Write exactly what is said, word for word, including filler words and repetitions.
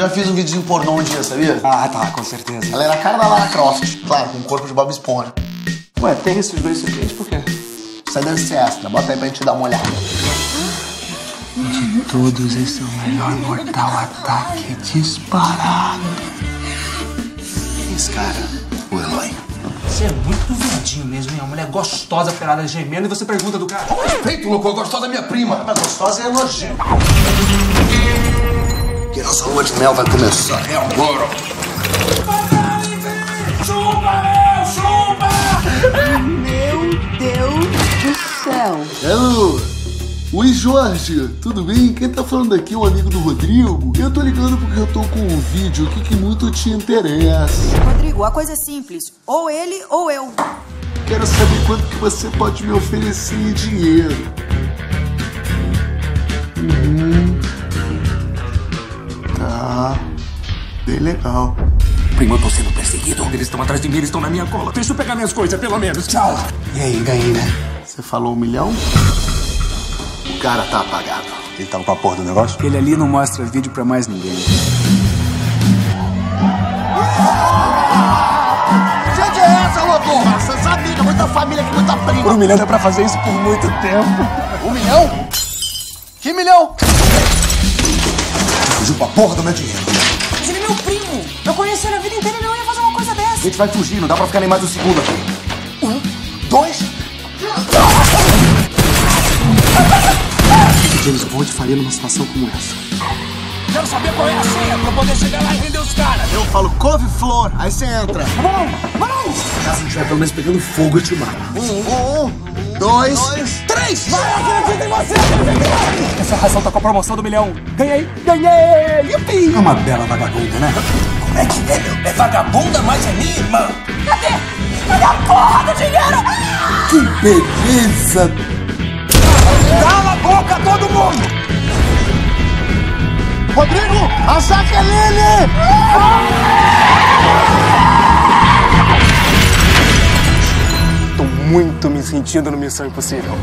já fiz um videozinho pornô um dia, sabia? Ah, tá, com certeza. Ela era a cara da Lara Croft, claro, com o corpo de Bob Esponja. Ué, tem esses dois surpreendentes por quê? Isso deve ser extra, bota aí pra gente dar uma olhada. De todos, esse é o melhor mortal ataque disparado. Esse cara, o Eloy. Você é muito verdinho mesmo, hein? Uma mulher gostosa, pelada, gemendo, e você pergunta do cara. Feito, louco, gostosa é minha prima. Mas gostosa é elogio. Que nossa lua de mel vai começar. É agora. Chupa, meu, chupa! Meu Deus do céu. Hello. Oi, Jorge, tudo bem? Quem tá falando aqui é um amigo do Rodrigo. Eu tô ligando porque eu tô com um vídeo aqui que muito te interessa. Rodrigo, a coisa é simples. Ou ele ou eu. Quero saber quanto que você pode me oferecer em dinheiro. Uhum. Tá. Bem legal. Primo, eu tô sendo perseguido. Eles estão atrás de mim, eles estão na minha cola. Deixa eu pegar minhas coisas, pelo menos. Tchau. E aí, Gaimba? Você falou um milhão? O cara tá apagado. Ele tava com a porra do negócio? Ele ali não mostra vídeo pra mais ninguém. Gente, é essa, louco? Nossa, essa amiga, muita família, muita prima. Um milhão dá pra fazer isso por muito tempo. Um milhão? Que milhão? Fugiu pra porra do meu dinheiro. Mas ele é meu primo. Eu conheci ele a vida inteira e não ia fazer uma coisa dessa. A gente vai fugir, não dá pra ficar nem mais um segundo aqui. Um, dois... James, eu vou te faria numa situação como essa. Quero saber qual é a senha pra poder chegar lá e render os caras. Eu falo couve-flor, aí você entra. Vamos, vamos! Se a gente vai pelo menos pegando fogo, eu te mato. Um, um, dois, dois três! Vai, acredita em você! Essa ração tá com a promoção do milhão. Ganhei, ganhei! Yupi! É uma bela vagabunda, né? Como é que é, meu? É vagabunda, mas é minha irmã. Cadê? Cadê a porra do dinheiro? Que beleza! Cala a boca, todo mundo! Rodrigo, ataque a Lili! Tô muito me sentindo no Missão Impossível.